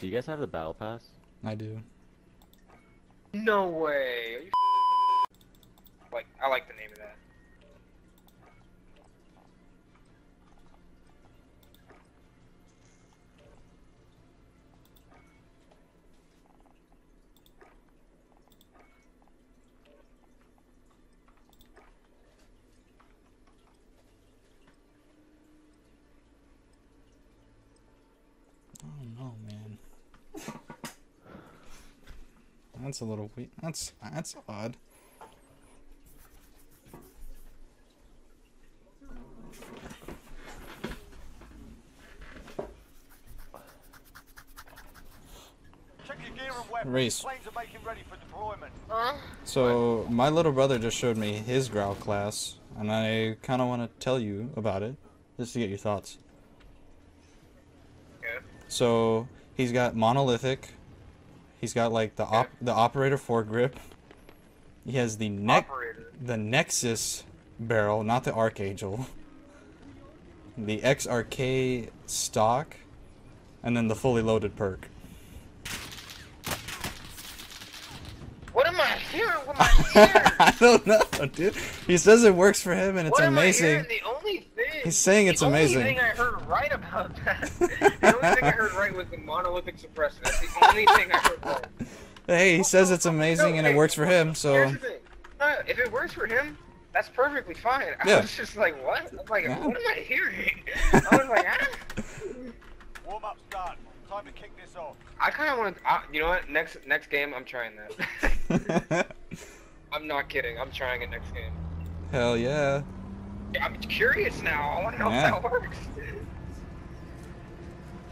Do you guys have the battle pass? I do. No way! Are you like, I like the name of that. That's a little weird. That's odd. Race. So my little brother just showed me his growl class, and I kind of want to tell you about it, just to get your thoughts. Yeah. So he's got monolithic. He's got like the operator foregrip. He has the Nexus barrel, not the Archangel. The XRK stock, and then the fully loaded perk. What am I hearing with my ears? I don't know, dude. He says it works for him, and it's amazing. The only thing, he's saying it's amazing. The only thing I heard right about that. The only thing I heard right was the monolithic suppressor. That's the only thing I heard right. Hey, he says it's amazing, and it works for him, so... Here's the thing. No, if it works for him, that's perfectly fine. Yeah. I was just like, what? I was like, what am I hearing? I was like, ah. Warm-up's done. Time to kick this off. I kind of want to... you know what? Next game, I'm trying that. I'm not kidding. I'm trying it next game. Hell yeah. I'm curious now. I want to know if that works.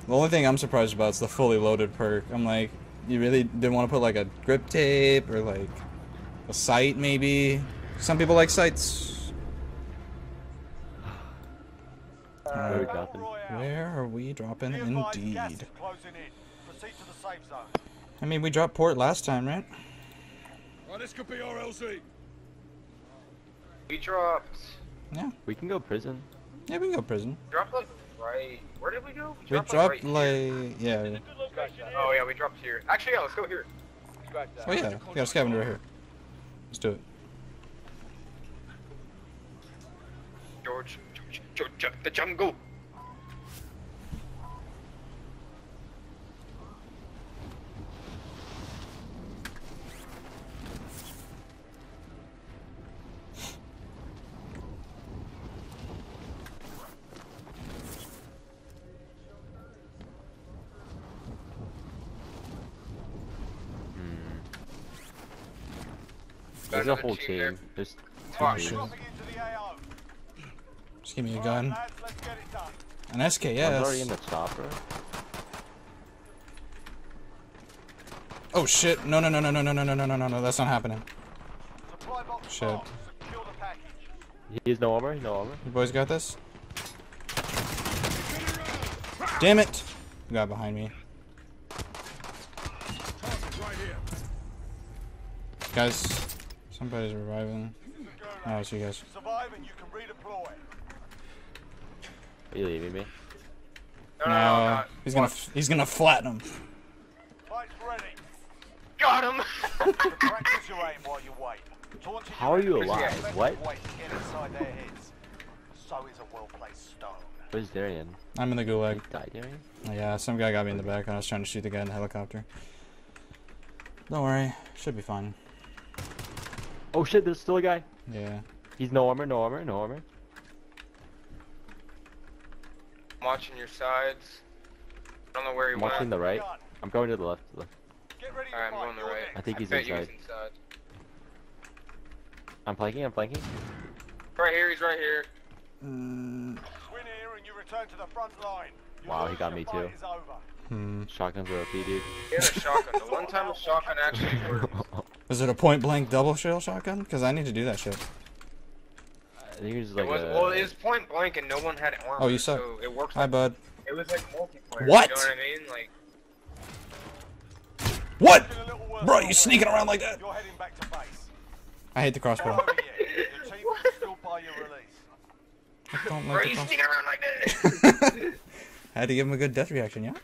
The only thing I'm surprised about is the fully loaded perk. I'm like, you really didn't want to put like a grip tape or like a sight maybe? Some people like sights. Where are we dropping? Indeed. I mean, we dropped port last time, right? Well, this could be our LZ. We dropped. Yeah. We can go prison. Yeah, we can go prison. Drop like right. Where did we go? We dropped like right yeah. Oh yeah, we dropped here. Actually, yeah, let's go here. Oh yeah, we got a scavenger right here. Let's do it. George, the jungle. There's a whole team. There's two. Just give me a gun. An SKS. I'm already in the chopper. Oh shit! No! That's not happening. Shit. He's no armor. No armor. You boys got this. Damn it! The guy behind me. Guys. Somebody's reviving. Alright, see you guys. Survive and you can redeploy. Are you leaving me? No. He's gonna flatten him. Fight's ready. Got him! Practice your aim while you wait. How are you alive? What? So is a well-placed stone. Where's Darian? I'm in the gulag. You died, Darian? Yeah, some guy got me in the back and I was trying to shoot the guy in the helicopter. Don't worry, should be fine. Oh shit, there's still a guy. Yeah. He's no armor. I'm watching your sides. I don't know where he went. I'm watching the right. I'm going to the left. Alright, I'm going to the right. I think he's inside. I'm flanking. Right here, he's right here. Win here and you return to the front line. Wow, he got me too. Shotguns were OP, dude. Yeah, shotgun. The one time a shotgun actually worked. Was it a point-blank double-shell shotgun? Because I need to do that shit. I think it was like well, it was point-blank and no one had armor. Oh, you suck. So it works like, hi, bud. It was like multiplayer. What? You know what I mean? Like... What? Bro, you sneaking around like that? You're heading back to base. I hate the crossbow. I don't like Bro, you sneaking around like that? Had to give him a good death reaction, yeah?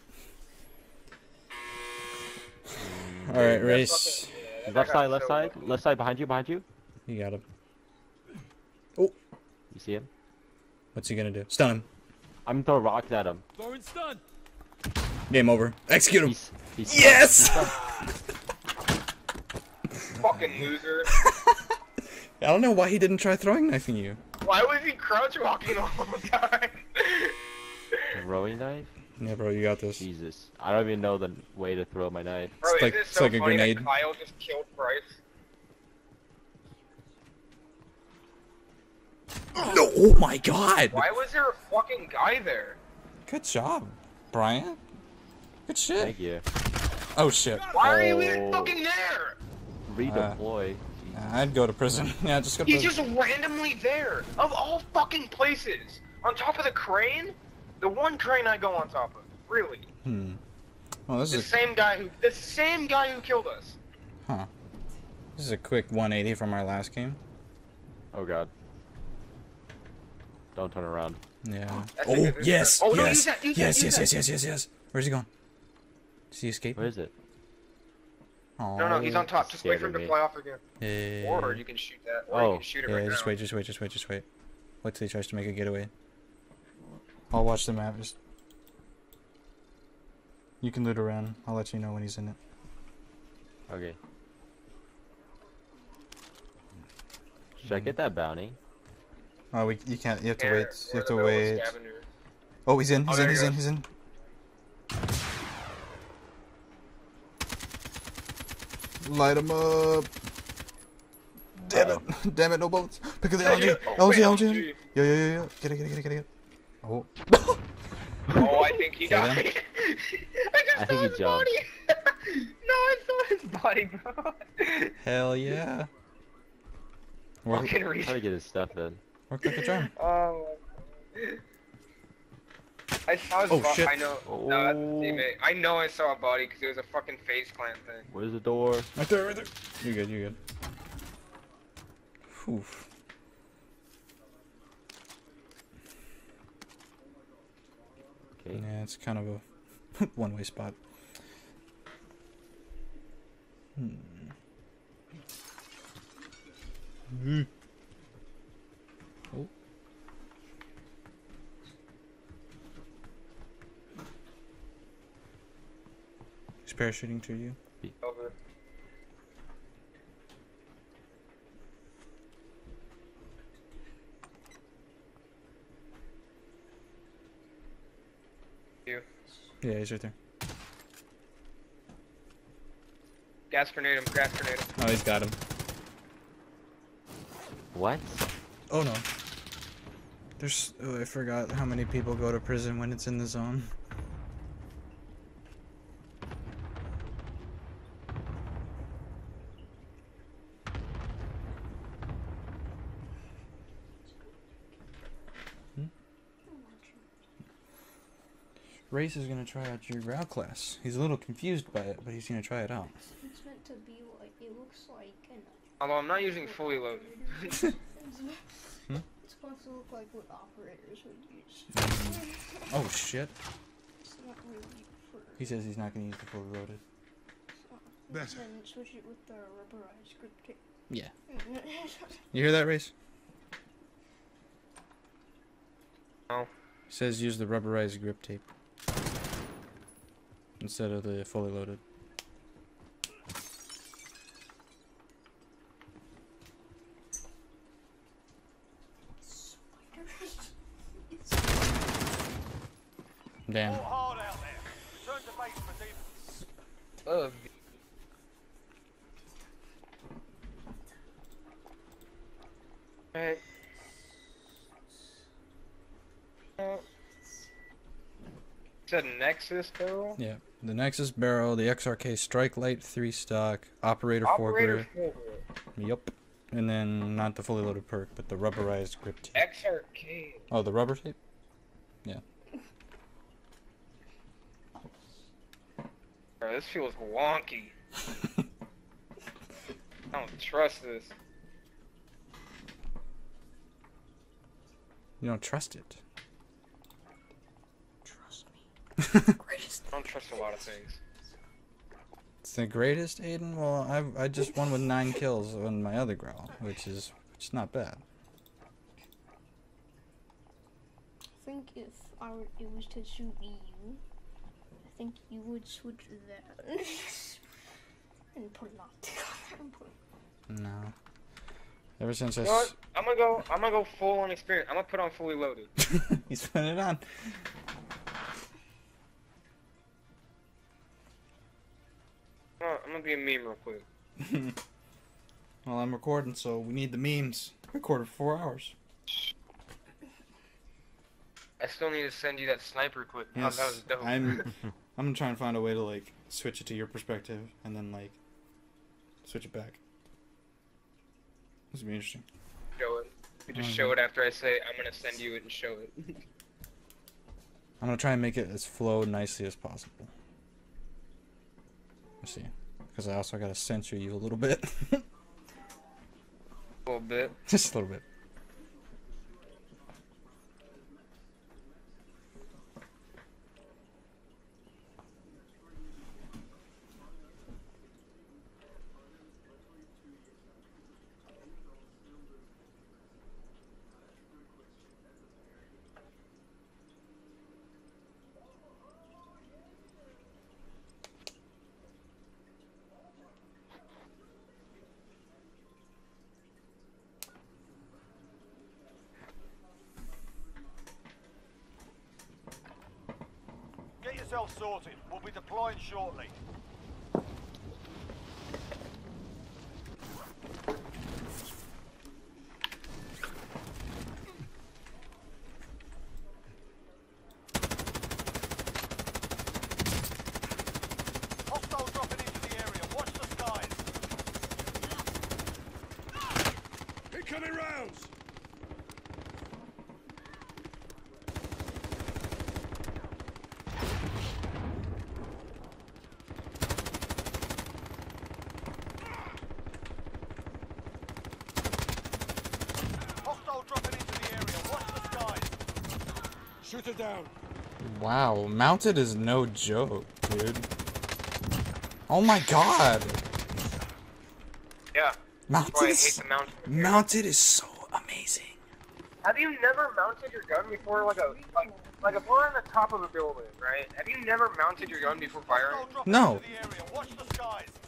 Alright, race. Left side, behind you. You got him. Oh! You see him? What's he gonna do? Stun him. I'm gonna throw rocks at him. Stun. Game over. Execute him! He's yes! Fucking loser. I don't know why he didn't try throwing knifing you. Why was he crouch walking all the time? Throwing knife? Yeah, bro, you got this. Jesus, I don't even know the way to throw my knife. Bro, it's like, so it's like funny a grenade. That Kyle just killed Bryce. No, oh my God! Why was there a fucking guy there? Good job, Brian. Good shit. Thank you. Oh shit. Why are you even fucking there? Redeploy. I'd go to prison. Yeah, just go to prison. He's just randomly there, of all fucking places, on top of the crane. The one crane I go on top of, really. Hmm. Well, this is the same guy who killed us. Huh. This is a quick 180 from our last game. Oh God. Don't turn around. Yeah. Oh yes. Oh no, yes. Where's he going? Does he escape? Where is it? Oh, no, he's on top. Just wait for him to fly off again. Yeah. Or you can shoot that. Or you can shoot it right now. Just wait. Wait till he tries to make a getaway. I'll watch the map. Just you can loot around. I'll let you know when he's in it. Okay. Should I get that bounty? Oh, you can't. You have to wait. You have to wait. Oh, he's in. He's in. Light him up. Damn it. Damn it, no bullets. Pick up the LG. LG. Yo. Get it. Oh. Oh, I think he died. I think he jumped. No, I saw his body, bro. Hell yeah. I'm trying to get his stuff in. Work like a charm. I saw his body. Shit. I know. Oh. No, that's a teammate. I know I saw a body because it was a fucking face plant thing. Where's the door? Right there. You're good. Oof. Okay. Yeah, it's kind of a one-way spot. Oh. He's parachuting to you. Over. Yeah, he's right there. Gas grenade him. Oh, he's got him. What? Oh no. There's. Oh, I forgot how many people go to prison when it's in the zone. Race is gonna try out your route class. He's a little confused by it, but he's gonna try it out. It's meant to be what it looks like. Although I'm not using fully loaded. It's supposed to look like what operators would use. Oh shit. It's not really for... He says he's not gonna use the fully loaded. Then switch it with the rubberized grip tape. Yeah. You hear that, Race? No. He says use the rubberized grip tape instead of the fully loaded. Damn. Alright. Said Nexus barrel? Yeah. The Nexus barrel, the XRK Strike Light 3 stock, Operator Foregrip. Yep. And then not the fully loaded perk, but the rubberized grip tape. XRK. Oh, the rubber tape? Yeah. Bro, this feels wonky. I don't trust this. You don't trust it. Trust me. I don't trust a lot of things. the greatest, Aiden? Well, I just won with 9 kills on my other growl, which is not bad. I think if it was to shoot you, I think you would switch that and put it on. No. Ever since I... I'm gonna go full on experience. I'm gonna put on fully loaded. He's putting it on. I'm gonna be a meme real quick. Well, I'm recording, so we need the memes. Recorded for 4 hours. I still need to send you that sniper clip. Yes, oh, that was dope. I'm trying to find a way to like switch it to your perspective and then like switch it back. This would be interesting. Show it. You just show it after I say I'm gonna send you it and show it. I'm gonna try and make it as flow nicely as possible. Let's see, because I also gotta censor you a little bit. A little bit. Just a little bit. Sorted. We'll be deploying shortly. Hostiles dropping into the area. Watch the skies. Incoming rounds. Down. Wow, mounted is no joke, dude. Oh my god. Yeah. Mounted is, mounted is so amazing. Have you never mounted your gun before, like if we're on the top of a building, right? Have you never mounted your gun before firing? No.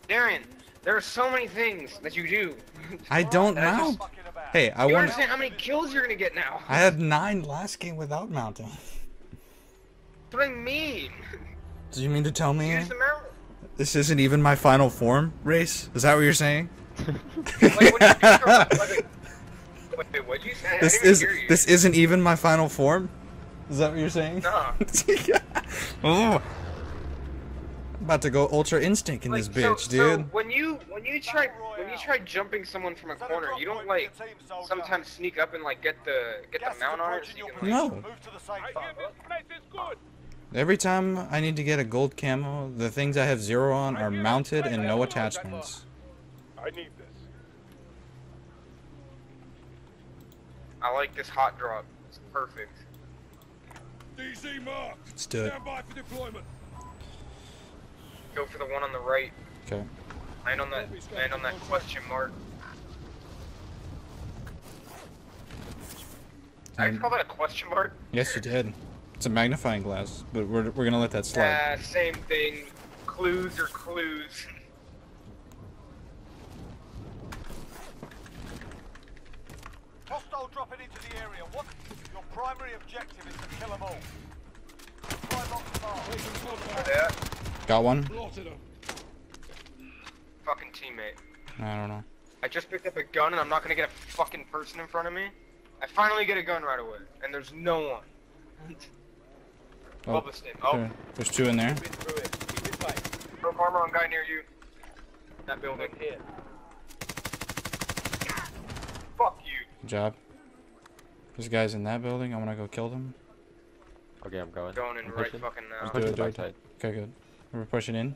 Darren, there are so many things that you do. I don't mount. Hey, I want to. How many kills you're gonna get now? I had 9 last game without mounting. What do I mean? Do you mean to tell me this isn't even my final form race? Is that what you're saying? What'd you say? This isn't even my final form. Is that what you're saying? No. Yeah. Oh. About to go ultra instinct in this bitch, dude. So when you try jumping someone from a corner, you don't like sometimes sneak up and like get the mount on it. No. Every time I need to get a gold camo, the things I have 0 on are mounted and no attachments. I need this. I like this hot drop. It's perfect. DZ Mark. Let's do it. Stand by for deployment. Go for the one on the right. Okay. Land on that question mark. I call that a question mark? Yes, you did. It's a magnifying glass, but we're gonna let that slide. Same thing. Clues are clues. Hostile dropping into the area. What? Your primary objective is to kill them all. There. Got one. Fucking teammate. I don't know. I just picked up a gun and I'm not gonna get a fucking person in front of me. I finally get a gun right away and there's no one. Oh. Oh. There's 2 in there. Broke armor on guy near you. That building. Hit. Fuck you. Good job. There's guys in that building. I wanna go kill them. Okay, I'm going. Going in right fucking now. Do it. Okay, good. We're pushing in.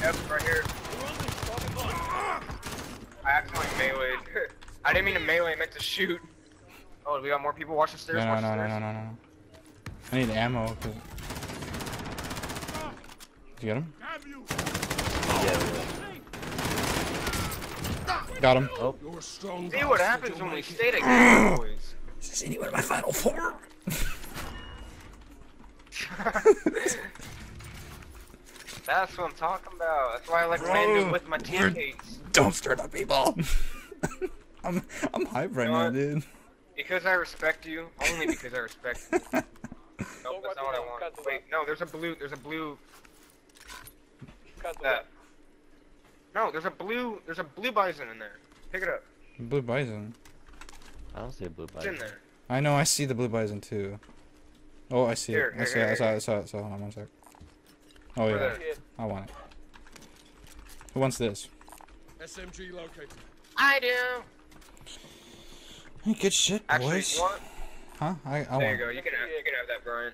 Yep, right here. I accidentally meleeed. I didn't mean to melee, I meant to shoot. Oh, we got more people. Watch the stairs. No, no, no, no, no, no, no. I need ammo. Cause... Did you get him? Yeah. Got him. Oh. See what happens when we stay together, boys. Is this anyone in my final four? That's what I'm talking about. That's why I like random with my teammates. Don't start up, people. I'm hype right now, dude. Because I respect you, only because I respect you. Nope, that's not what I want. Wait, no, there's a blue. No, there's a blue bison in there. Pick it up. Blue bison. I don't see a blue bison. It's in there. I know, I see the blue bison too. Oh, I see it. I saw it. So hold on one sec. Oh yeah, I want it. Who wants this? SMG located. I do. Good shit, boys. Actually, you want it? Huh? I want. There you go. You can have that, Brian.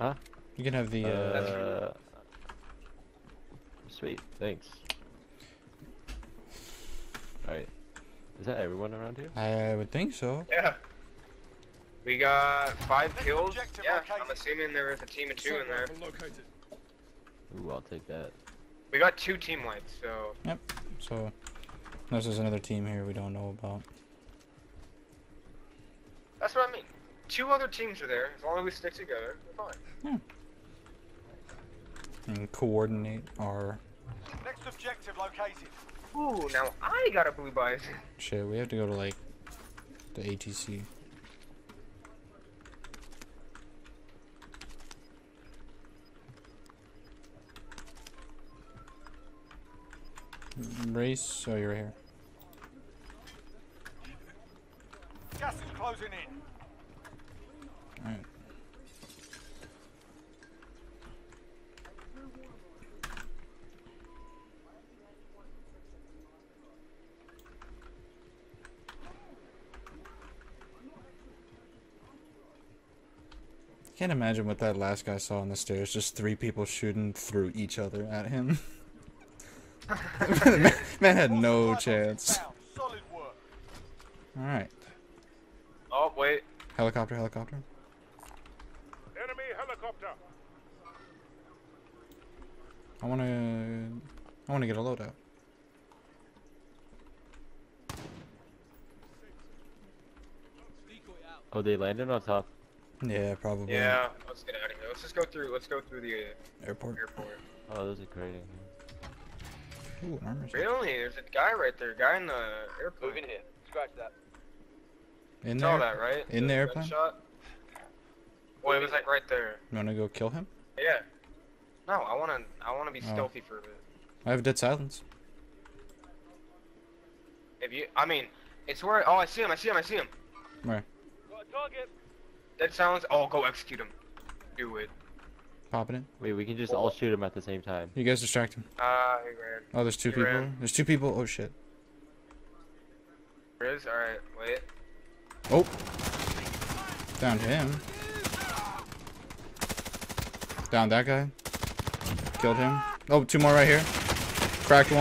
Huh? You can have the. Sweet. Thanks. All right. Is that everyone around here? I would think so. Yeah. We got 5 kills. Yeah, I'm assuming there was a team of 2 in there. Ooh, I'll take that. We got 2 team wipes, so... Yep, so... Unless there's another team here we don't know about. That's what I mean. 2 other teams are there. As long as we stick together, we're fine. Yeah. And coordinate our... Next objective located. Ooh, now I got a blue bison. Shit, we have to go to, like, the ATC. Race, oh, you're right here. Gas is closing in. Alright. Can't imagine what that last guy saw on the stairs. Just 3 people shooting through each other at him. Man had no chance. Alright. Oh, wait. Helicopter, helicopter. Enemy helicopter. I wanna get a loadout. Oh, they landed on top. Yeah, probably. Yeah, let's get out of here. Let's just go through. Let's go through the airport. Oh, there's a crate in here. Ooh, really? There's a guy right there. Guy in the airplane. Moving in. Scratch that. In there. Saw that, right? In the airplane. Well, it was like right there. You wanna go kill him? Yeah. No, I wanna be stealthy for a bit. I have dead silence. If you, I mean, it's where. Oh, I see him. Where? Got a target. Dead silence. Oh, go execute him. Do it. Popping it. Wait, we can just all shoot him at the same time. You guys distract him. He ran. Oh, there's 2 people. Ran. There's 2 people. Oh shit. There is. All right, wait. Oh. Downed him. Downed that guy. Killed him. Oh, 2 more right here. Cracked 1.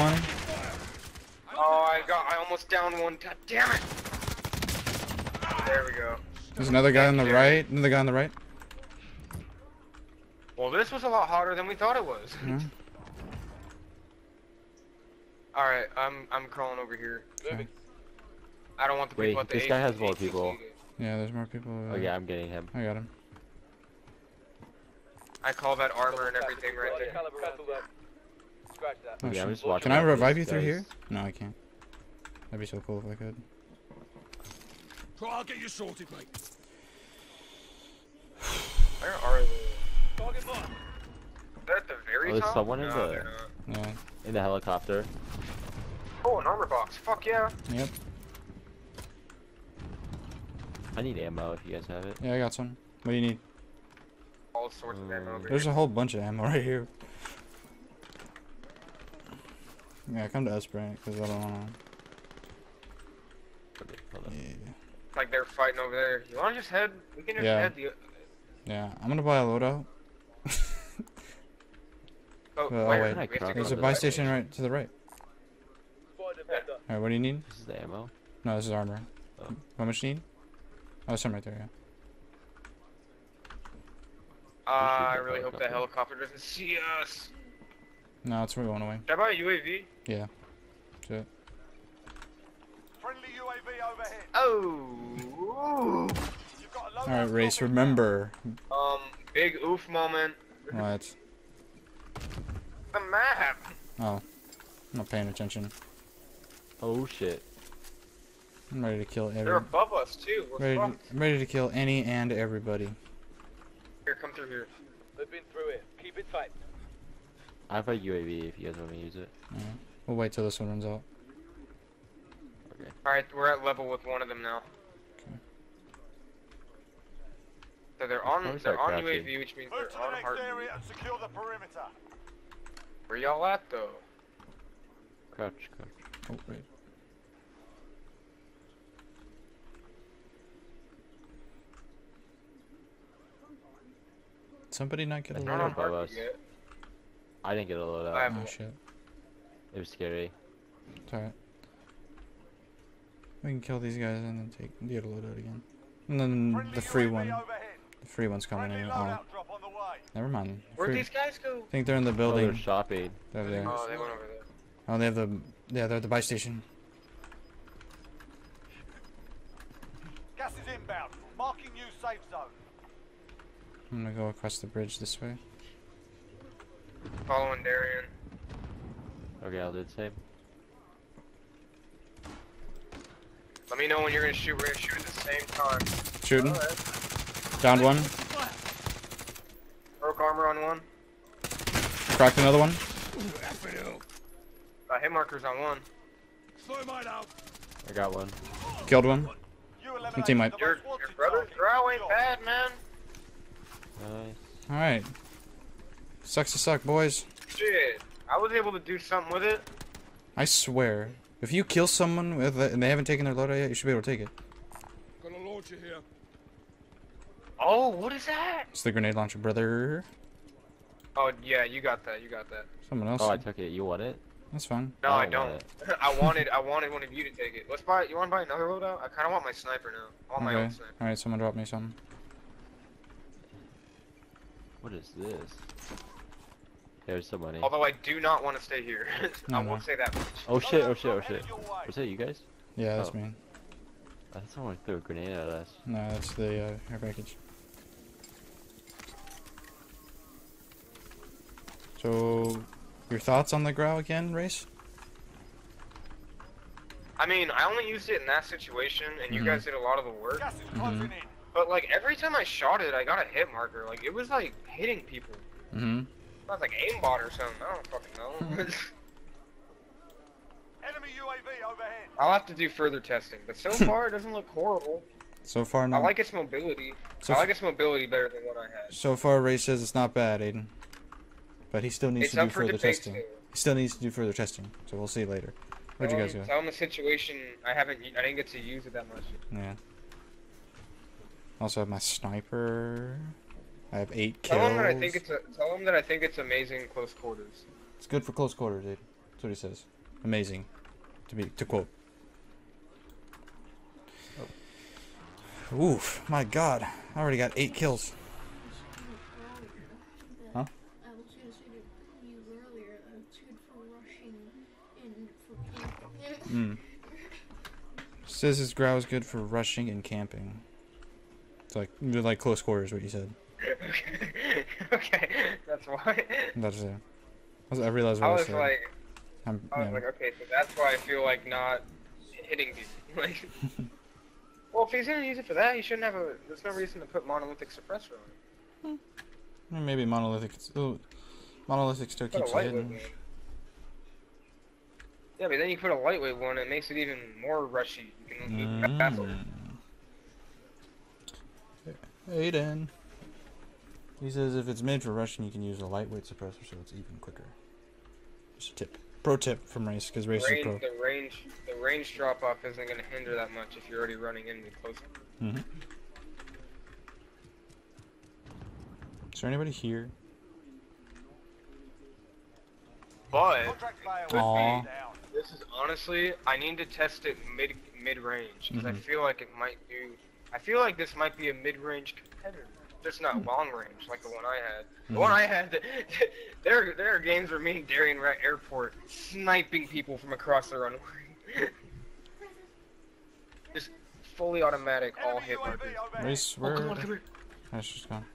Oh, I almost downed 1. God damn it. There we go. There's another guy on the right. Another guy on the right. Well, this was a lot hotter than we thought it was. Yeah. All right, I'm crawling over here. Okay. I don't want the people at the ATC. Wait, this guy has more people. Yeah, there's more people. Oh yeah, I'm getting him. I got him. I call that armor and everything right there. Scratch that. Oh, yeah, I'm just watching. Can I revive you through here? No, I can't. That'd be so cool if I could. I'll get you sorted, mate. Where are they? Is that at the very top? There's someone in the in the helicopter. Oh, an armor box. Fuck yeah. Yep. I need ammo if you guys have it. Yeah, I got some. What do you need? All sorts of ammo. There's a whole bunch of ammo right here. Yeah, come to us, Brent, because I don't want to. Yeah. Like they're fighting over there. You want to just head? We can just head the. Yeah, I'm gonna buy a loadout. Oh, wait. There's a buy station right to the right. Alright, what do you need? This is the ammo. No, this is armor. How much do you need? Oh, some right there, yeah. I really hope that helicopter doesn't see us. No, it's going away. Can I buy a UAV? Yeah. Shit. Friendly UAV overhead. Oh. Alright, Race, remember. Big oof moment. What? The map. Oh. I'm not paying attention. Oh shit. I'm ready to kill everybody. They're above us too. I'm ready to kill any and everybody. Here, come through here. They've been through it. Keep it tight. I have a UAV if you guys want me to use it. Alright. We'll wait till this one runs out. Okay. Alright, we're at level with one of them now. Okay. So they're on UAV, which means they're on heartbeat. Where y'all at though? Crouch. Oh, wait. Somebody not get a load above us. I didn't get a load out. Oh shit. It was scary. It's alright. We can kill these guys and then get a load out again. And then the free one. The free one's coming in. Oh. Never mind. Where'd these guys go? I think they're in the building. They're shopping. They're there. Oh, they went over there. Oh, they have the... Yeah, they're at the buy station. Gas is inbound. Marking new safe zone. I'm gonna go across the bridge this way. Following Darian. Okay, I'll do the same. Let me know when you're gonna shoot. We're gonna shoot at the same time. Shooting. Right. Downed one. Broke armor on one. Cracked another one. Hit markers on one. I got one. Killed one. Some teammate. Your brother's growl ain't bad, man. Nice. Alright. Sucks to suck, boys. Shit. I was able to do something with it. I swear. If you kill someone with it and they haven't taken their loadout yet, you should be able to take it. Gonna launch you here. Oh, what is that? It's the grenade launcher, brother. Oh, yeah, you got that. You got that. Someone else. Oh, I took it. You want it? That's fine. No, I don't. I wanted one of you to take it. Let's buy. You want to buy another loadout? I kind of want my sniper now. I want my own sniper. All right, someone drop me something. What is this? There's somebody. Although I do not want to stay here. I won't say that much. Oh shit! Oh shit! Oh shit! Was that you guys? Yeah, that's me. That's someone threw a grenade at us. No, that's the air package. So. Your thoughts on the growl again, Race? I mean, I only used it in that situation, and you guys did a lot of the work. But like every time I shot it, I got a hit marker. Like it was like hitting people. I was like aimbot or something. I don't fucking know. Enemy UAV overhead. I'll have to do further testing, but so far it doesn't look horrible. So far, no. I like its mobility. So I like its mobility better than what I had. So far, Race says it's not bad, Aiden. But he still needs to do further testing. He still needs to do further testing. So we'll see later. Where'd you guys go? So I'm in a situation I didn't get to use it that much. Yeah. Also have my sniper. I have 8 kills. Tell him that I think it's amazing close quarters. It's good for close quarters, dude. That's what he says. Amazing. To quote. Oh. Oof, my god. I already got 8 kills. Says his growl is good for rushing and camping. It's like they're like close quarters, what you said. Okay, that's why. That's it. I realized what I said. I was like, okay, so that's why I feel like not hitting people. Like, well, if he's gonna use it for that, he shouldn't have a. There's no reason to put monolithic suppressor on it. Maybe monolithic still keeps hitting. Yeah, but then you put a lightweight one, it makes it even more rushy. You can battle. Aiden. He says if it's made for rushing, you can use a lightweight suppressor so it's even quicker. Just a tip. Pro tip from Race, because Race is pro. The range drop off isn't going to hinder that much if you're already running in close. Is there anybody here? But this is honestly, I need to test it mid range because I feel like this might be a mid range competitor. There's not long range like the one I had. The one I had, there are games where me and Darian were at airport sniping people from across the runway. Just fully automatic, all hit markers. Race, where? Oh, come on, come here. That's just gone.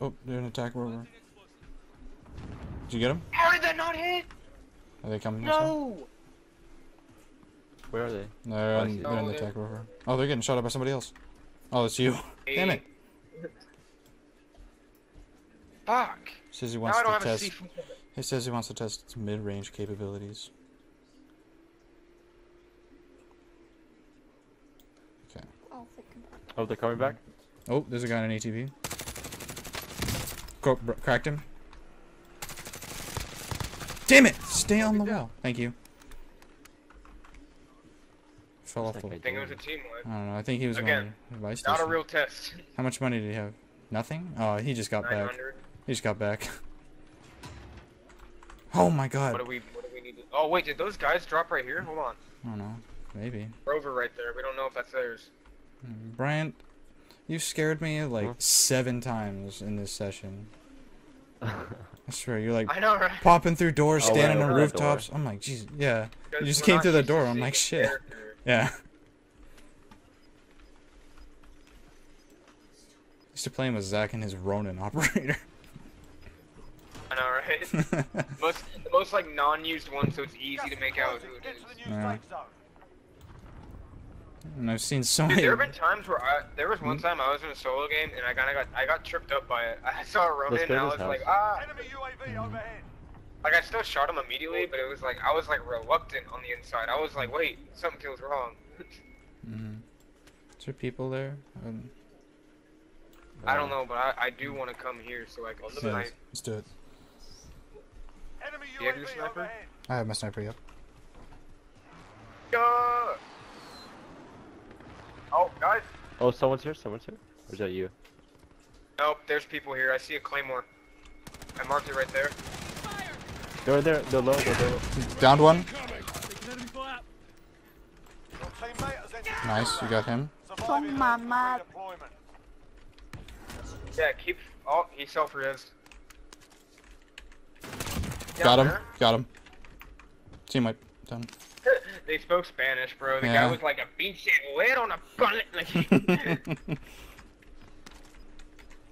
Oh, they're an attack rover. Did you get him? How did that not hit? Are they coming? No. Where are they? They're on the attack rover. Oh, they're getting shot at by somebody else. Oh, it's you. Hey. Damn it. Fuck. Says he wants to test. He says he wants to test its mid-range capabilities. Okay. Oh, they're coming back. Oh, there's a guy on an ATV. Cracked him. Damn it! Stay on the wall. Thank you. Fell off the wall. I think it was a team one. I don't know. I think he was again. Not a real test. How much money did he have? Nothing. Oh, he just got back. He just got back. Oh my God. What do we need? To... Oh wait, did those guys drop right here? Hold on. I don't know. Maybe. Rover right there. We don't know if that's theirs. Bryant, you scared me like 7 times in this session. I swear, you're like popping through doors, standing on rooftops. I'm like, jeez, yeah. You just came through the door. I'm like, shit. Character. Yeah. Used to playing with Zach and his Ronin operator. I know, right? the most like non-used one, so it's easy to make out who it is. Yeah. And I've seen so many. There have been times where there was one time I was in a solo game and I got tripped up by it. I saw a Ronin and I was like, enemy UAV overhead. Like I still shot him immediately, but it was like I was like reluctant on the inside. I was like, wait, something feels wrong. Is there people there? I don't know, but I do want to come here so I can snipe. Yeah, let's do it. Enemy UAV, do you have your sniper? Overhead. I have my sniper, yep. Go! Oh, guys! Oh, someone's here? Or is that you? Nope, there's people here. I see a claymore. I marked it right there. Fire! They're low. Downed one. Nice, you got him. Oh, mama. Yeah, keep... Oh, he self-res. Got him. Team wipe. Done. They spoke Spanish, bro. The guy was like a pinche lead on a bullet.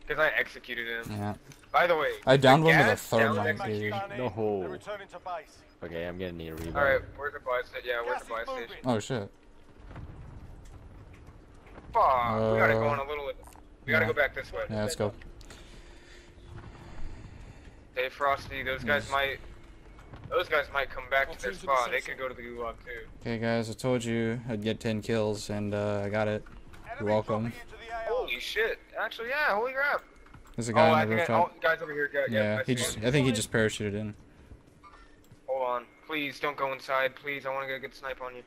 Because I executed him. Yeah. By the way, I downed one with a thermite, dude. No. Okay, I'm gonna need a reload. Alright, where's the buy station? Yeah, where's the buy station? Oh shit. Fuck, we gotta go on a little... We gotta go back this way. Yeah, let's go. Hey, Frosty, those guys might... Those guys might come back to their spot. They could go to the Gulag too. Okay, guys, I told you I'd get 10 kills, and I got it. You're welcome. Holy shit! Actually, yeah, holy crap. There's a guy on the rooftop. Guys over here. Yeah, I think he just parachuted in. Hold on, please don't go inside, please. I want to get a good snipe on you.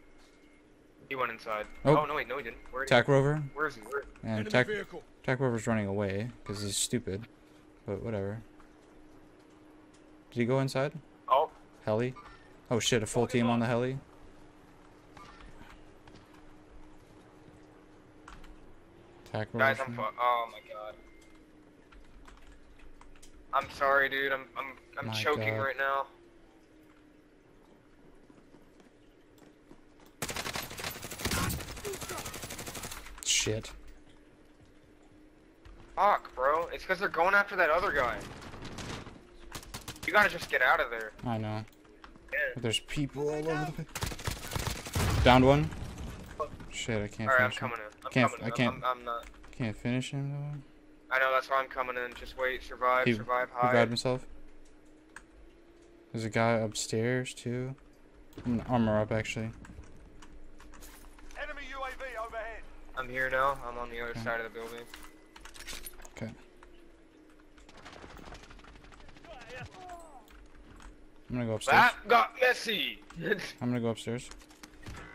He went inside. Oh no, wait, no, he didn't. Where is he? Tac Rover. Where is he? And Tac Rover's running away because he's stupid, but whatever. Did he go inside? Oh. Heli? Oh shit, a full team on the heli? Attack guys, I'm oh my god. I'm sorry dude, I'm choking right now. Shit. Fuck bro, it's because they're going after that other guy. You gotta just get out of there. I know. Yeah. But there's people all over the place. Downed one. Shit, I can't finish him. Alright, I'm coming in. I can't finish him though. I know, that's why I'm coming in. Just wait, survive, hide. He grabbed himself. There's a guy upstairs too. I'm gonna armor up actually. Enemy UAV overhead. I'm here now. I'm on the other side of the building. Okay. I'm gonna go upstairs. That got messy! I'm gonna go upstairs.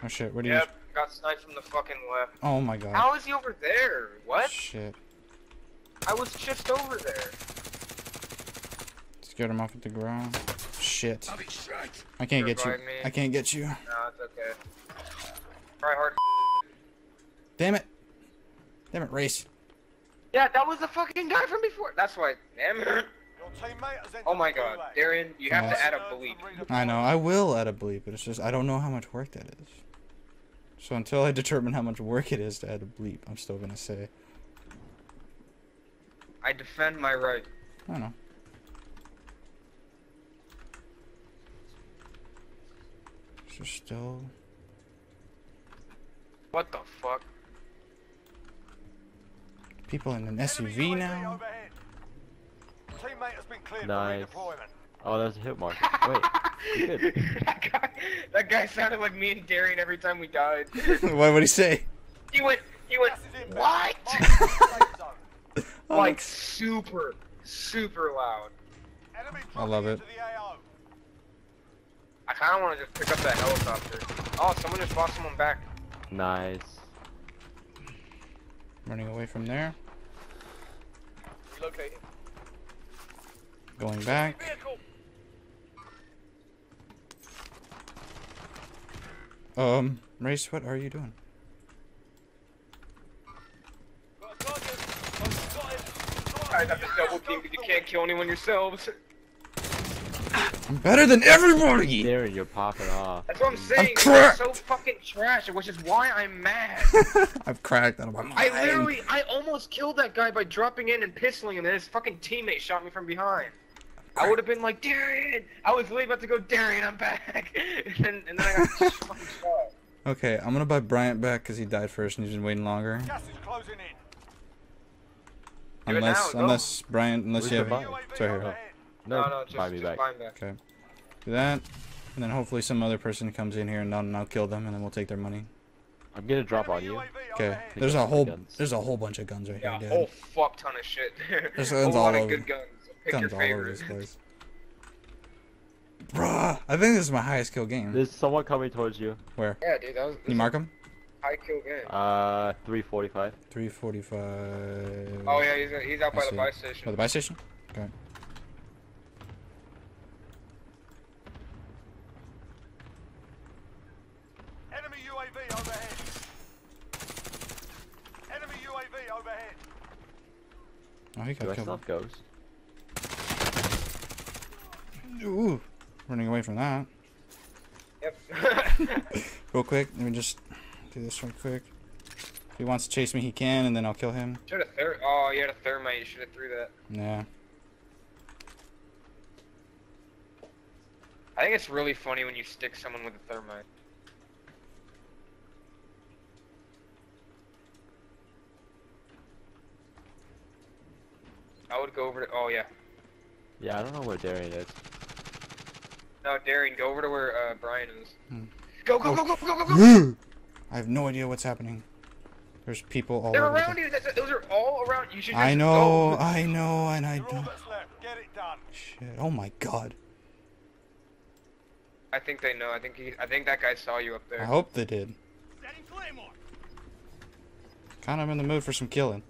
Oh shit, where do you... Yep, got sniped from the fucking left. Oh my god. How is he over there? What? Shit. I was just over there. Scared him off at the ground. Shit. I can't get you. I can't get you. Nah, it's okay. Try hard. Damn it. Race. Yeah, that was the fucking guy from before. That's why. Damn. Oh my god, Darren, you have to add a bleep. I know, I will add a bleep, but it's just I don't know how much work that is. So until I determine how much work it is to add a bleep, I'm still gonna say. I defend my right. I know. So still. What the fuck? People in an SUV now. Teammate has been cleared for redeployment. Oh, there's a hit mark. Wait. That guy sounded like me and Darian every time we died. What would he say? He went what? Like super, super loud. I love it. I kind of want to just pick up that helicopter. Oh, someone just bought someone back. Nice. Running away from there. Relocating. Going back. Race, what are you doing? I have to double team because you can't kill anyone yourselves. I'm better than everybody! There, you're popping off. That's what I'm saying. I'm so fucking trash, which is why I'm mad. I've cracked out of my mind. I almost killed that guy by dropping in and pistoling him, and his fucking teammate shot me from behind. I would have been like, Darian! I was really about to go, Darian, I'm back! And then I got shot. Okay, I'm gonna buy Bryant back because he died first and he's been waiting longer. Gas is closing in. Unless Bryant, unless you have... It's right here. No, just buy me back. Okay. Do that, and then hopefully some other person comes in here and I'll kill them, and then we'll take their money. I'm gonna drop on you. Okay. There's a whole bunch of guns right here, dude. A whole fuck ton of shit. There's guns all over. Good guns. Guns all over this place. Bruh, I think this is my highest kill game. There's someone coming towards you. Where? Yeah, dude. That was. You mark him? High kill game. 345. 345. Oh yeah, he's out by the buy station. By the buy station? Okay. Oh, he got killed. Ooh, running away from that. Yep. Real quick, let me just do this real quick. If he wants to chase me, he can, and then I'll kill him. Oh, you had a thermite. You should have threw that. Yeah. I think it's really funny when you stick someone with a thermite. I would go over to, oh yeah. Yeah, I don't know where Darian is. No, Darian, go over to where Brian is. Hmm. Go, go, go! I have no idea what's happening. There's people all over. They're around you! Those are all around you. I know, and I don't. Get it done. Shit, oh my god. I think they know, I think that guy saw you up there. I hope they did. Kind of in the mood for some killing.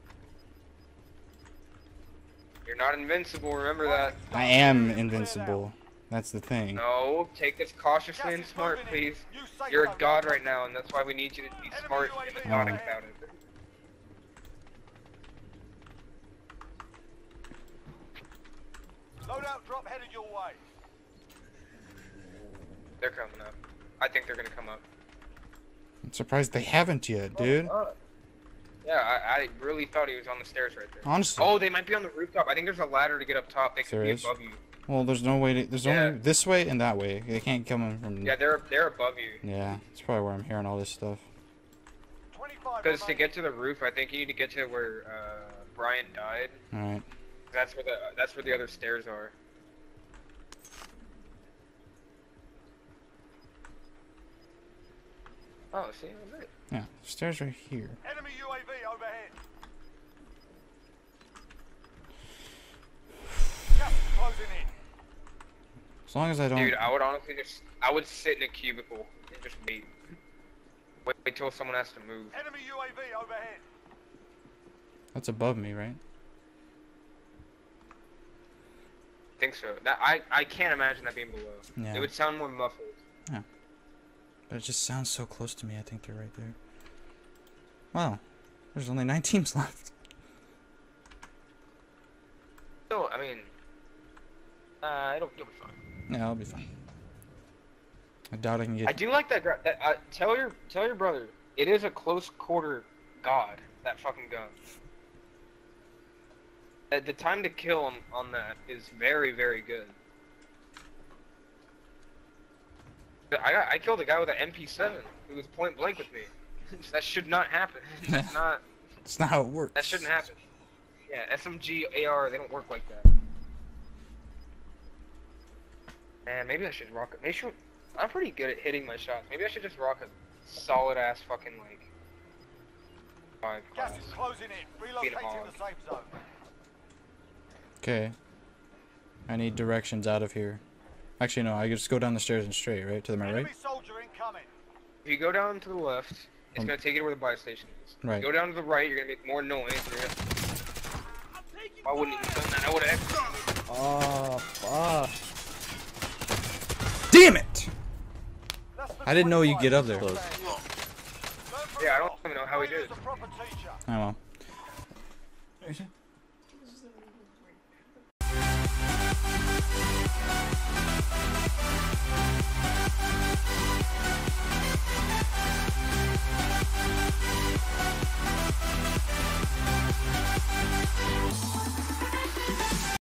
You're not invincible, remember that. I am invincible. That's the thing. No, take this cautiously and smart, please. You're a god right now, and that's why we need you to be smart and methodic about it. Loadout drop headed your way. They're coming up. I think they're gonna come up. I'm surprised they haven't yet, dude. Yeah, I really thought he was on the stairs right there. Honestly. Oh, they might be on the rooftop. I think there's a ladder to get up top. They could be above you. Well, there's no way to... There's only this way and that way. They can't come in from... Yeah, they're above you. Yeah, that's probably where I'm hearing all this stuff. Because to get to the roof, I think you need to get to where Brian died. Alright. That's where the other stairs are. Oh, see? That's it. Yeah, stairs right here. Enemy UAV overhead. Just closing in. As long as I don't. Dude, I would honestly I would sit in a cubicle and just wait. Wait till someone has to move. Enemy UAV overhead. That's above me, right? I think so. That I can't imagine that being below. Yeah. It would sound more muffled. Yeah. But it just sounds so close to me. I think they're right there. Wow. There's only 9 teams left. I mean, it'll be fine. Yeah, it'll be fine. I doubt I can get. I do like that. Tell your brother it is a close quarter god. That fucking gun. The time to kill on that is very, very good. I killed a guy with an MP7 who was point blank with me. That should not happen. It's not. It's not how it works. That shouldn't happen. Yeah, SMG, AR, they don't work like that. Man, maybe I should rock it. Maybe I'm pretty good at hitting my shots. Maybe I should just rock a solid ass fucking like. Gas is closing in. Relocating the safe zone. Okay. I need directions out of here. Actually, no. I could just go down the stairs and straight, right? To my right. If you go down to the left, it's gonna take you to where the buy station is. Right. If you go down to the right, you're gonna make more noise. Why wouldn't you have done that? I would've executed. Oh, fuck. Damn it! I didn't know you get up there. Yeah, I don't even know how he did it. Oh well.